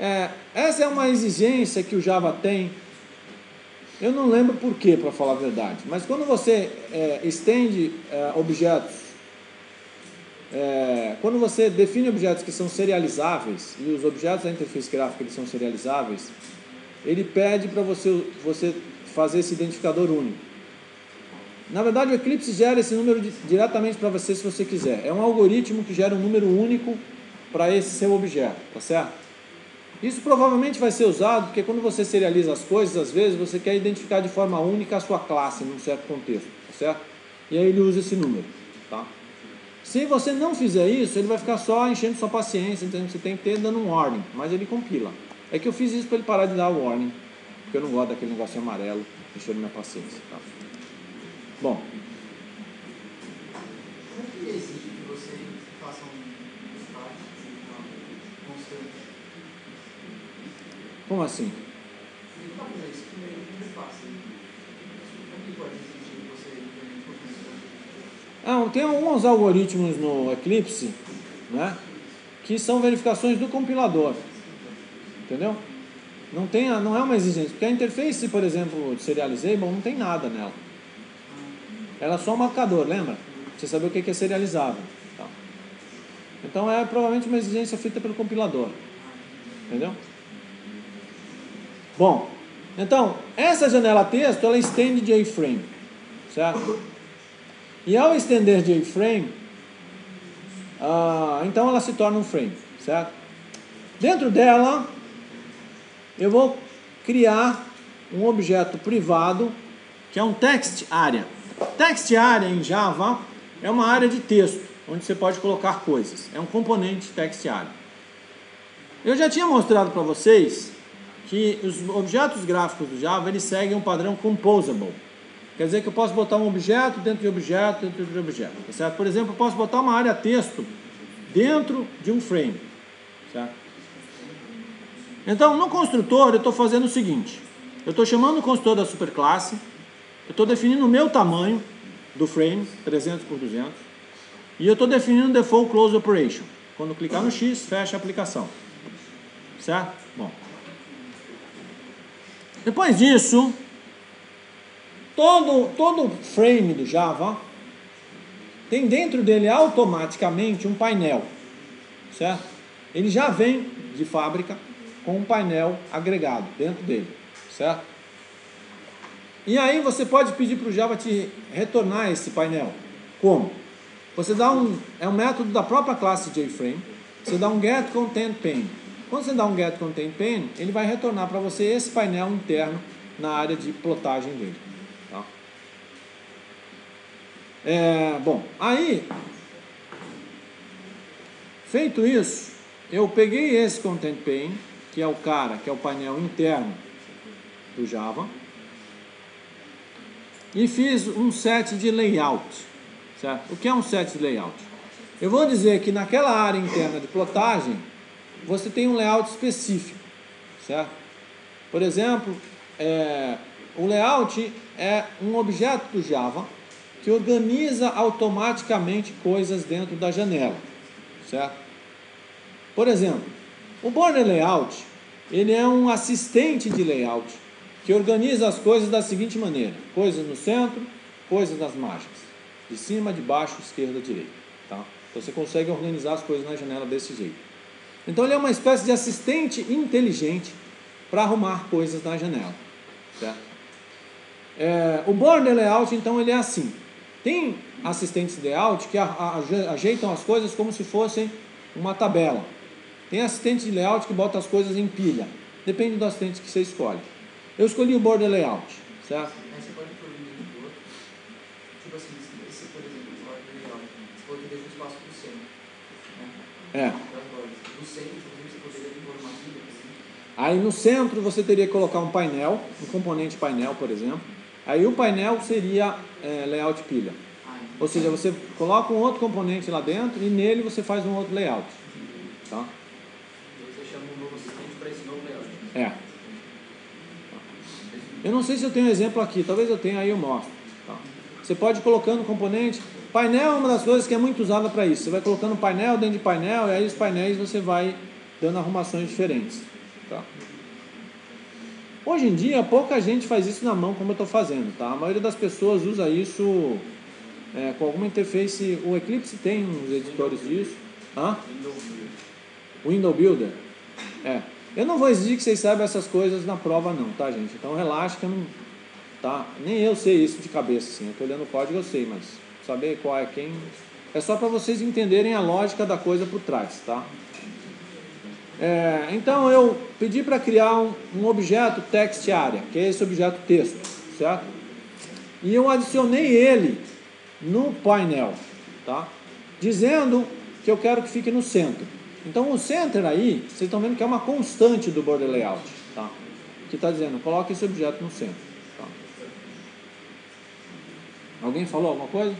É, essa é uma exigência que o Java tem. Eu não lembro por quê, para falar a verdade. Mas quando você é, estende é, objetos, É, quando você define objetos que são serializáveis, e os objetos da interface gráfica eles são serializáveis, ele pede para você, você fazer esse identificador único. Na verdade, o Eclipse gera esse número de, diretamente para você se você quiser. É um algoritmo que gera um número único para esse seu objeto, tá certo? Isso provavelmente vai ser usado porque quando você serializa as coisas, às vezes você quer identificar de forma única a sua classe num certo contexto, tá certo? E aí ele usa esse número, tá? Se você não fizer isso, ele vai ficar só enchendo sua paciência, então você tem que ter dando um warning, mas ele compila. É que eu fiz isso para ele parar de dar o warning, porque eu não gosto daquele negócio amarelo enchendo minha paciência, tá? Bom. Como que ele exige que você faça um start constante? Como assim? Ah, tem alguns algoritmos no Eclipse, né, que são verificações do compilador, entendeu? Não, tem, não é uma exigência, porque a interface, por exemplo, de serializable não tem nada nela. Ela é só um marcador, lembra? Você saber o que é serializável. Tá? Então é provavelmente uma exigência feita pelo compilador, entendeu? Bom, então, essa janela texto, ela estende JFrame, certo? E ao estender JFrame, ah, então ela se torna um frame, certo? Dentro dela, eu vou criar um objeto privado, que é um TextArea. TextArea em Java é uma área de texto, onde você pode colocar coisas. É um componente TextArea. Eu já tinha mostrado para vocês que os objetos gráficos do Java, eles seguem um padrão composable. Quer dizer que eu posso botar um objeto dentro de objeto, dentro de objeto, tá certo? Por exemplo, eu posso botar uma área texto dentro de um frame, certo? Então, no construtor, eu estou fazendo o seguinte. Eu estou chamando o construtor da superclasse, eu estou definindo o meu tamanho do frame, trezentos por duzentos, e eu estou definindo o default close operation. Quando clicar no X, fecha a aplicação, certo? Bom, Depois disso, todo, todo frame do Java tem dentro dele automaticamente um painel, certo? Ele já vem de fábrica com um painel agregado dentro dele, certo? E aí você pode pedir para o Java te retornar esse painel. Como? Você dá um, é um método da própria classe JFrame, você dá um getContentPane. Quando você dá um getContentPane, ele vai retornar para você esse painel interno na área de plotagem dele. Tá? É, bom, aí, feito isso, eu peguei esse contentPane, que é o cara, que é o painel interno do Java, e fiz um set de layout, certo? O que é um set de layout? Eu vou dizer que naquela área interna de plotagem, você tem um layout específico, certo? Por exemplo, é, o layout é um objeto do Java que organiza automaticamente coisas dentro da janela, certo? Por exemplo, o Border Layout, ele é um assistente de layout que organiza as coisas da seguinte maneira: coisas no centro, coisas nas margens, de cima, de baixo, esquerda, direita. Tá? Então você consegue organizar as coisas na janela desse jeito. Então ele é uma espécie de assistente inteligente para arrumar coisas na janela. Certo? É, o Border Layout, então, ele é assim. Tem assistentes de layout que a, a, ajeitam as coisas como se fossem uma tabela. Tem assistente de layout que bota as coisas em pilha. Depende do assistente que você escolhe. Eu escolhi o Border Layout, certo? Aí você pode pôr um link do outro. Tipo assim, esse, por exemplo, o Border Layout, você poderia deixar um espaço para o centro. Né? É. No centro, você poderia pôr uma pilha. Assim. Aí no centro você teria que colocar um painel, um componente painel, por exemplo. Aí o painel seria é, layout pilha. Ah, ou seja, você coloca um outro componente lá dentro e nele você faz um outro layout. Tá? Você chama um novo assistente para esse novo layout. É. Eu não sei se eu tenho um exemplo aqui, talvez eu tenha, aí eu mostro. Tá? Você pode ir colocando componente. Painel é uma das coisas que é muito usada para isso. Você vai colocando painel dentro de painel, e aí os painéis você vai dando arrumações diferentes. Tá? Hoje em dia, pouca gente faz isso na mão como eu estou fazendo. Tá? A maioria das pessoas usa isso é, com alguma interface. O Eclipse tem uns editores disso. Hã? Window Builder. É. Eu não vou exigir que vocês saibam essas coisas na prova não, tá, gente? Então relaxa que eu não... Tá? Nem eu sei isso de cabeça, assim. Eu estou olhando o código, eu sei, mas saber qual é quem... É só para vocês entenderem a lógica da coisa por trás, tá? É, então eu pedi para criar um, um objeto TextArea, que é esse objeto texto, certo? E eu adicionei ele no painel, tá? Dizendo que eu quero que fique no centro. Então o center aí, vocês estão vendo que é uma constante do Border Layout, tá? Que está dizendo, coloque esse objeto no centro. Tá? Alguém falou alguma coisa?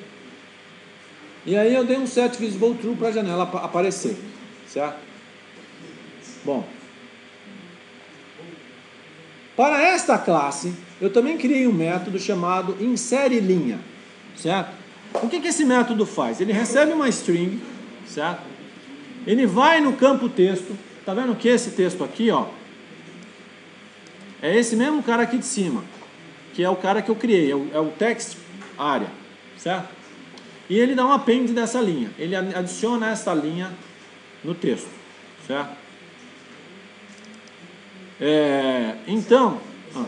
E aí eu dei um set visible true para a janela aparecer, certo? Bom, para esta classe, eu também criei um método chamado insere linha, certo? O que que esse método faz? Ele recebe uma string, certo? Ele vai no campo texto, tá vendo que esse texto aqui, ó, é esse mesmo cara aqui de cima, que é o cara que eu criei, é o, é o TextArea, certo? E ele dá um append dessa linha, ele adiciona essa linha no texto, certo? É, então, ah,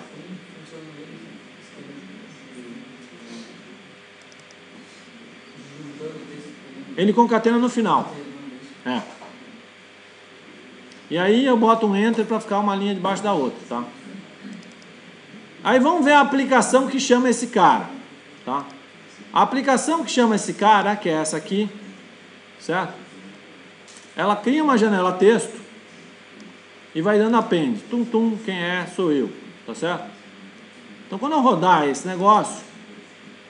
ele concatena no final. É. E aí eu boto um enter para ficar uma linha debaixo da outra, tá? Aí vamos ver a aplicação que chama esse cara, tá? A aplicação que chama esse cara, que é essa aqui, certo? Ela cria uma janela texto e vai dando append. Tum, tum, quem é? Sou eu, tá certo? Então quando eu rodar esse negócio,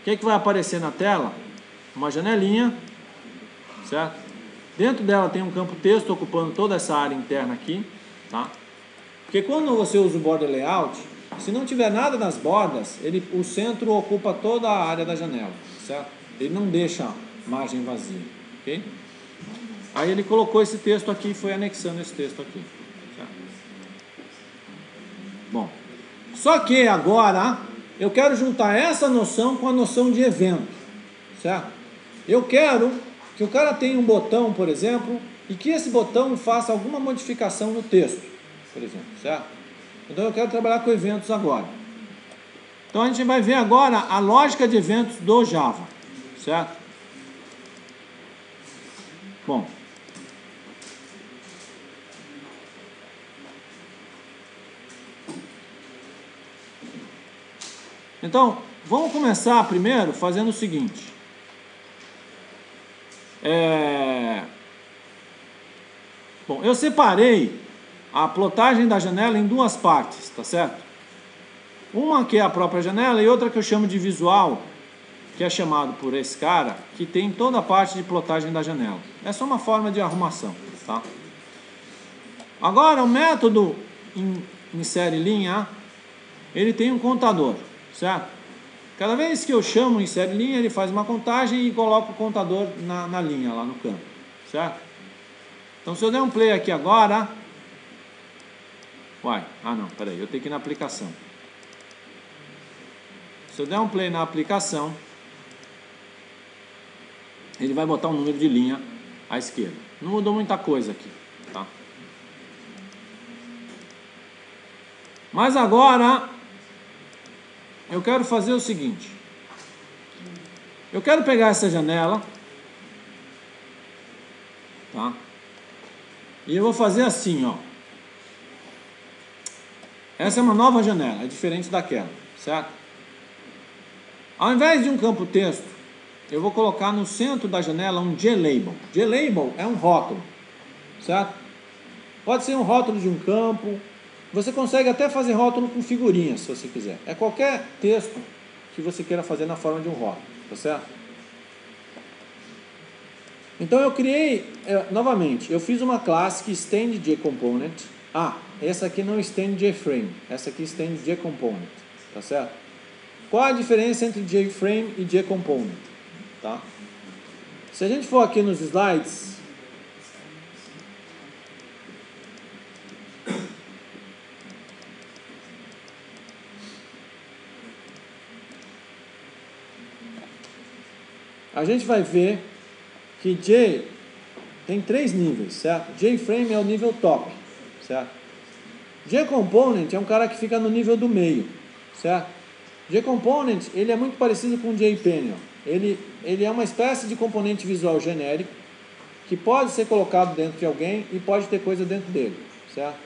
o que é que vai aparecer na tela? Uma janelinha, certo? Dentro dela tem um campo texto ocupando toda essa área interna aqui, tá? Porque quando você usa o Border Layout, se não tiver nada nas bordas, ele, o centro ocupa toda a área da janela, certo? Ele não deixa margem vazia, ok? Aí ele colocou esse texto aqui e foi anexando esse texto aqui, certo? Bom, Só que agora eu quero juntar essa noção com a noção de evento, certo? Eu quero que o cara tenha um botão, por exemplo, e que esse botão faça alguma modificação no texto, por exemplo, certo? Então eu quero trabalhar com eventos agora. Então a gente vai ver agora a lógica de eventos do Java, certo? Bom, então vamos começar primeiro fazendo o seguinte. É... Bom, eu separei a plotagem da janela em duas partes, tá certo? Uma que é a própria janela e outra que eu chamo de visual, que é chamado por esse cara, que tem toda a parte de plotagem da janela. É só uma forma de arrumação, tá? Agora, o método insere linha, ele tem um contador, certo? Cada vez que eu chamo insere linha, ele faz uma contagem e coloca o contador na, na linha, lá no campo, certo? Então, se eu der um play aqui agora... Uai, ah não, peraí, eu tenho que ir na aplicação. Se eu der um play na aplicação, ele vai botar um número de linha à esquerda. Não mudou muita coisa aqui, tá? Mas agora, eu quero fazer o seguinte. Eu quero pegar essa janela, tá? E eu vou fazer assim, ó. Essa é uma nova janela, é diferente daquela, certo? Ao invés de um campo texto, eu vou colocar no centro da janela um JLabel. JLabel é um rótulo, certo? Pode ser um rótulo de um campo. Você consegue até fazer rótulo com figurinhas, se você quiser. É qualquer texto que você queira fazer na forma de um rótulo, tá certo? Então eu criei, é, novamente, eu fiz uma classe que estende JComponent. Ah, essa aqui não estende JFrame, essa aqui estende JComponent, tá certo? Qual a diferença entre JFrame e JComponent? Tá? Se a gente for aqui nos slides, a gente vai ver que J tem três níveis, certo? JFrame é o nível top, certo? JComponent é um cara que fica no nível do meio, certo? JComponent, ele é muito parecido com o JPanel. Ele, ele é uma espécie de componente visual genérico que pode ser colocado dentro de alguém e pode ter coisa dentro dele, certo?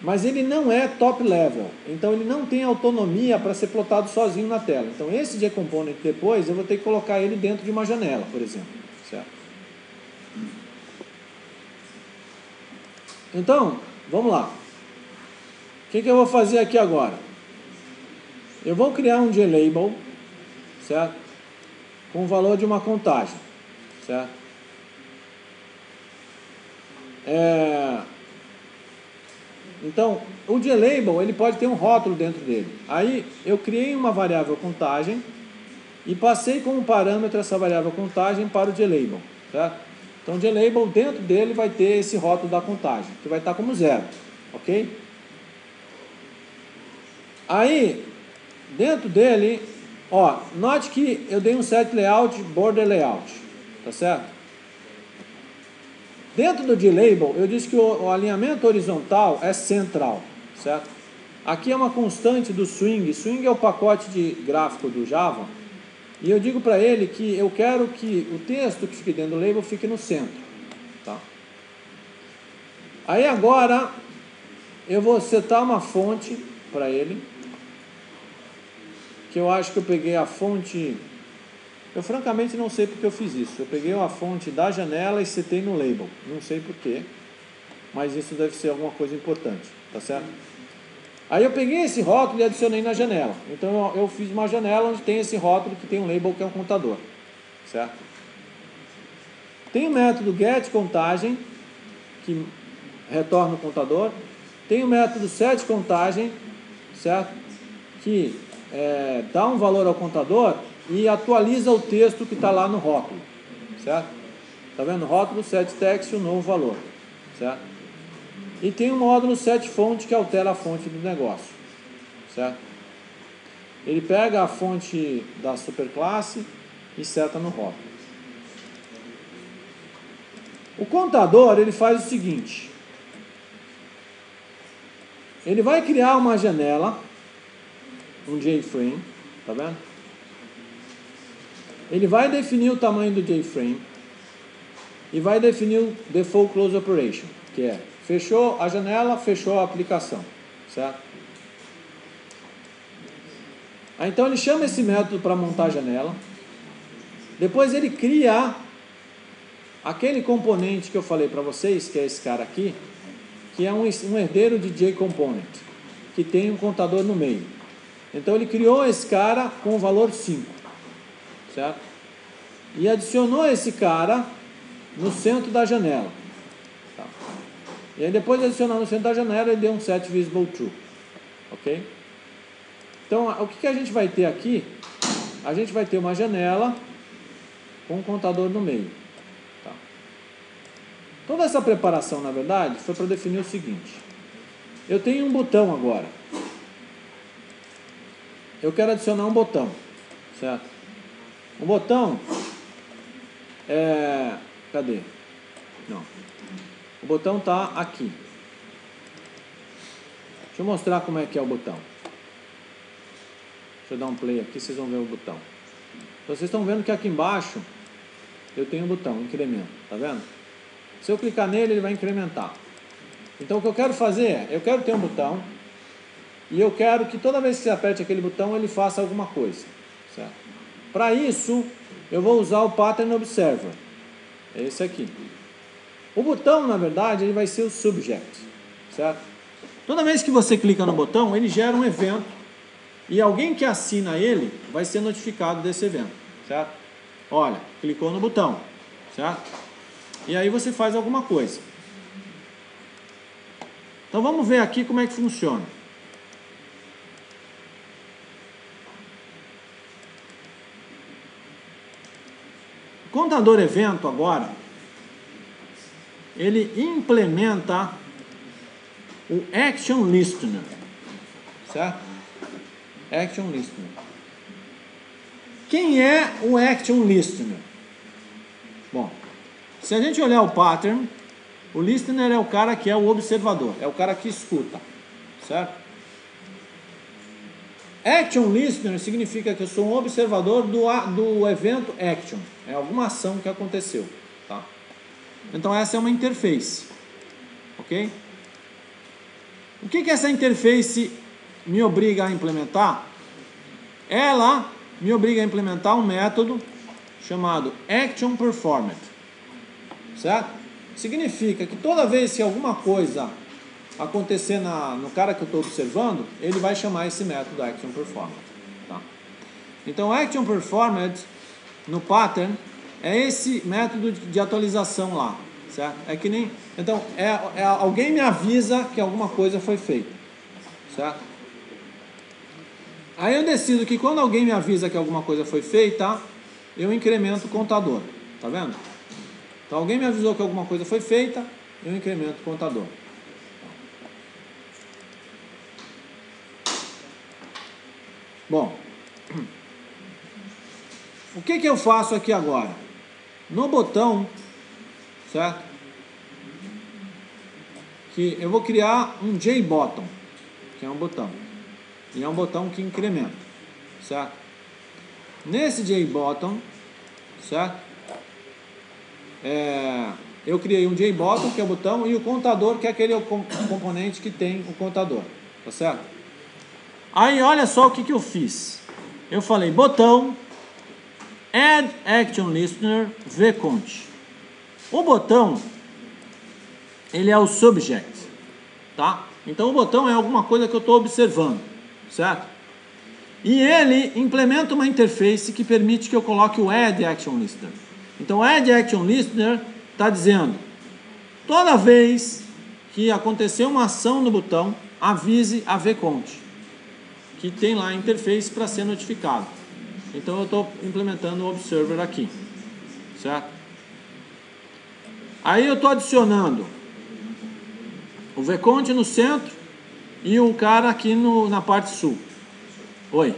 Mas ele não é top level, então ele não tem autonomia para ser plotado sozinho na tela. Então esse JComponent depois eu vou ter que colocar ele dentro de uma janela, por exemplo, certo? Então, vamos lá. O que, que eu vou fazer aqui agora? Eu vou criar um JLabel, certo? Com o valor de uma contagem, certo? É... Então, o JLabel, ele pode ter um rótulo dentro dele. Aí, eu criei uma variável contagem e passei como parâmetro essa variável contagem para o JLabel, certo? Então, o JLabel, dentro dele, vai ter esse rótulo da contagem, que vai estar como zero, ok? Aí... dentro dele, ó, note que eu dei um set layout, border layout, tá certo? Dentro do JLabel, eu disse que o, o alinhamento horizontal é central, certo? Aqui é uma constante do Swing. Swing é o pacote de gráfico do Java. E eu digo para ele que eu quero que o texto que fique dentro do label fique no centro, tá? Aí agora, eu vou setar uma fonte para ele. Que eu acho que eu peguei a fonte... Eu francamente não sei porque eu fiz isso. Eu peguei uma fonte da janela e setei no label. Não sei porquê. Mas isso deve ser alguma coisa importante. Tá certo? Aí eu peguei esse rótulo e adicionei na janela. Então eu fiz uma janela onde tem esse rótulo que tem um label que é um contador. Certo? Tem o método getContagem, que retorna o contador. Tem o método setContagem, certo? Que... É, dá um valor ao contador e atualiza o texto que está lá no rótulo, certo? Está vendo? Rótulo, set text, o novo valor, certo? E tem o módulo set fonte que altera a fonte do negócio, certo? Ele pega a fonte da superclasse e seta no rótulo. O contador, ele faz o seguinte: ele vai criar uma janela, um JFrame, tá vendo? Ele vai definir o tamanho do JFrame e vai definir o default close operation, que é fechou a janela, fechou a aplicação, certo? Aí, então ele chama esse método para montar a janela. Depois ele cria aquele componente que eu falei para vocês, que é esse cara aqui, que é um, um herdeiro de JComponent, que tem um contador no meio. Então ele criou esse cara com o valor cinco, certo? E adicionou esse cara no centro da janela, tá? E aí depois de adicionar no centro da janela, ele deu um set visible true, ok? Então o que, que a gente vai ter aqui? A gente vai ter uma janela com um contador no meio, tá? Toda essa preparação, na verdade, foi para definir o seguinte: eu tenho um botão agora, eu quero adicionar um botão, certo? Um botão é... cadê? Não. O botão está aqui. Deixa eu mostrar como é que é o botão. Deixa eu dar um play aqui, vocês vão ver o botão. Então, vocês estão vendo que aqui embaixo eu tenho um botão, incremento, tá vendo? Se eu clicar nele, ele vai incrementar. Então o que eu quero fazer é, eu quero ter um botão e eu quero que toda vez que você aperte aquele botão, ele faça alguma coisa, certo? Para isso, eu vou usar o Pattern Observer, é esse aqui. O botão, na verdade, ele vai ser o subject, certo? Toda vez que você clica no botão, ele gera um evento e alguém que assina ele vai ser notificado desse evento, certo? Olha, clicou no botão, certo? E aí você faz alguma coisa. Então vamos ver aqui como é que funciona. O contador evento agora, ele implementa o ActionListener, certo? ActionListener. Quem é o ActionListener? Bom, se a gente olhar o pattern, o listener é o cara que é o observador, é o cara que escuta, certo? ActionListener significa que eu sou um observador do, do evento action, é alguma ação que aconteceu, tá? Então essa é uma interface, ok? O que que essa interface me obriga a implementar? Ela me obriga a implementar um método chamado actionPerformed, certo? Significa que toda vez que alguma coisa acontecer na, no cara que eu estou observando, ele vai chamar esse método actionPerformed, tá? Então actionPerformed no pattern é esse método de, de atualização lá, certo? É que nem, então é, é alguém me avisa que alguma coisa foi feita, certo? Aí eu decido que quando alguém me avisa que alguma coisa foi feita, eu incremento o contador, tá vendo? Então alguém me avisou que alguma coisa foi feita, eu incremento o contador. Bom, o que que eu faço aqui agora? No botão, certo? Que eu vou criar um JButton, que é um botão. E é um botão que incrementa, certo? Nesse JButton, certo? É, eu criei um JButton, que é o botão, e o contador, que é aquele componente que tem o contador, tá certo? Aí olha só o que que eu fiz. Eu falei botão add action listener vcont. O botão, ele é o subject, tá? Então o botão é alguma coisa que eu estou observando, certo? E ele implementa uma interface que permite que eu coloque o add action listener. Então o add action listener está dizendo: toda vez que acontecer uma ação no botão, avise a vcont, que tem lá a interface para ser notificado. Então eu estou implementando o observer aqui, certo? Aí eu estou adicionando o vcont no centro e um cara aqui no, na parte sul. Oi?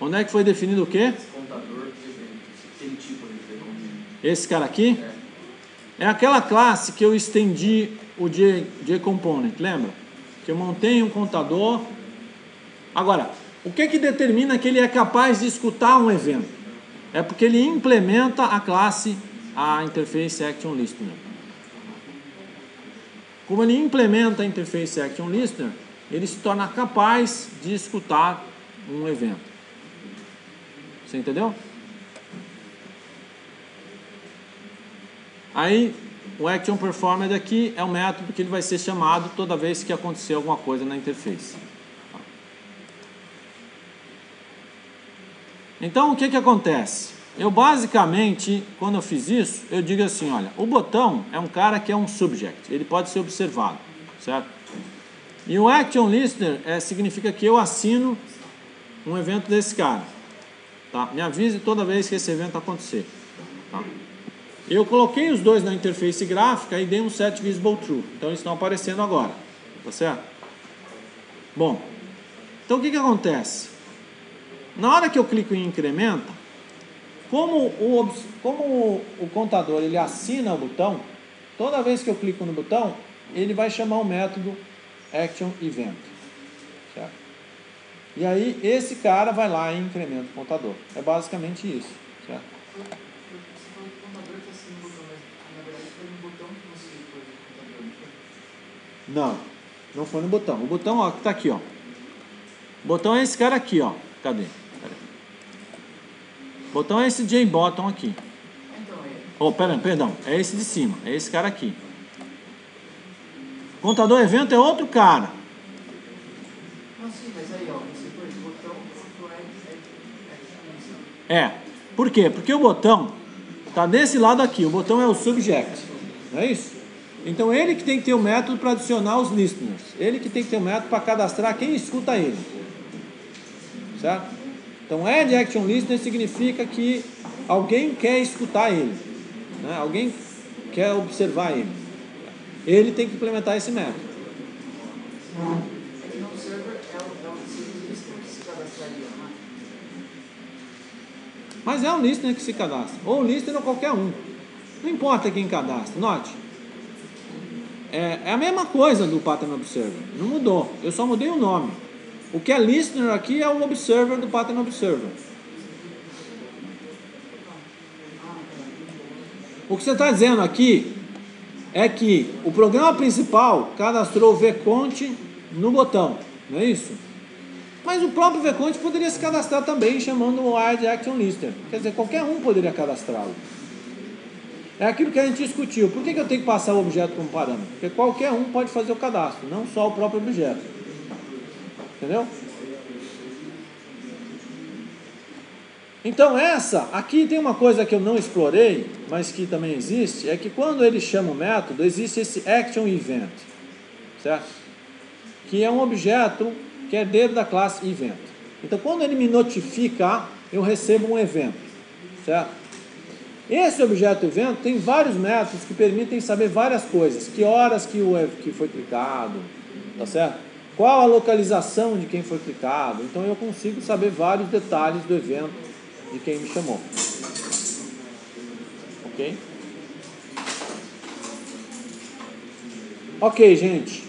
Onde é que foi definido o quê? Esse cara aqui? É aquela classe que eu estendi o JComponent, lembra? Que eu montei um contador. Agora, o que que determina que ele é capaz de escutar um evento? É porque ele implementa a classe, a interface ActionListener. Como ele implementa a interface ActionListener, ele se torna capaz de escutar um evento. Você entendeu? Aí, o actionPerformed aqui é um método que ele vai ser chamado toda vez que acontecer alguma coisa na interface. Então, o que que acontece? Eu, basicamente, quando eu fiz isso, eu digo assim, olha, o botão é um cara que é um subject, ele pode ser observado, certo? E o ActionListener é, significa que eu assino um evento desse cara, tá? Me avise toda vez que esse evento acontecer, tá? Eu coloquei os dois na interface gráfica e dei um set visible true. Então eles estão aparecendo agora, tá certo? Bom, então o que que acontece? Na hora que eu clico em incrementa, como o, como o contador ele assina o botão, toda vez que eu clico no botão, ele vai chamar o método actionEvent, certo? E aí esse cara vai lá e incrementa o contador. É basicamente isso, certo? Não, não foi no botão. O botão, ó, que tá aqui, ó. O botão é esse cara aqui, ó. Cadê? Cadê? O botão é esse JButton aqui. Oh, pera, perdão. É esse de cima. É esse cara aqui. Contador evento é outro cara. Não, sim, mas aí, ó. Você pôs o botão, é... É. Por quê? Porque o botão tá desse lado aqui. O botão é o subject. Não é isso? Então ele que tem que ter o método para adicionar os listeners. Ele que tem que ter o método para cadastrar quem escuta ele. Certo? Então add action listener significa que alguém quer escutar ele, né? Alguém quer observar ele. Ele tem que implementar esse método. Mas é um listener que se cadastra. Ou um listener ou qualquer um. Não importa quem cadastra. Note. É a mesma coisa do Pattern Observer. Não mudou. Eu só mudei o nome. O que é listener aqui é o observer do Pattern Observer. O que você está dizendo aqui é que o programa principal cadastrou o vconte no botão. Não é isso? Mas o próprio vconte poderia se cadastrar também chamando o AddActionListener. Quer dizer, qualquer um poderia cadastrá-lo. É aquilo que a gente discutiu. Por que que eu tenho que passar o objeto como parâmetro? Porque qualquer um pode fazer o cadastro, não só o próprio objeto. Entendeu? Então essa, aqui tem uma coisa que eu não explorei, mas que também existe, é que quando ele chama o método, existe esse actionEvent, certo? Que é um objeto que é dentro da classe event. Então quando ele me notifica, eu recebo um evento, certo? Esse objeto evento tem vários métodos que permitem saber várias coisas. Que horas que, o, que foi clicado, tá certo? Qual a localização de quem foi clicado. Então eu consigo saber vários detalhes do evento de quem me chamou. Ok? Ok, gente.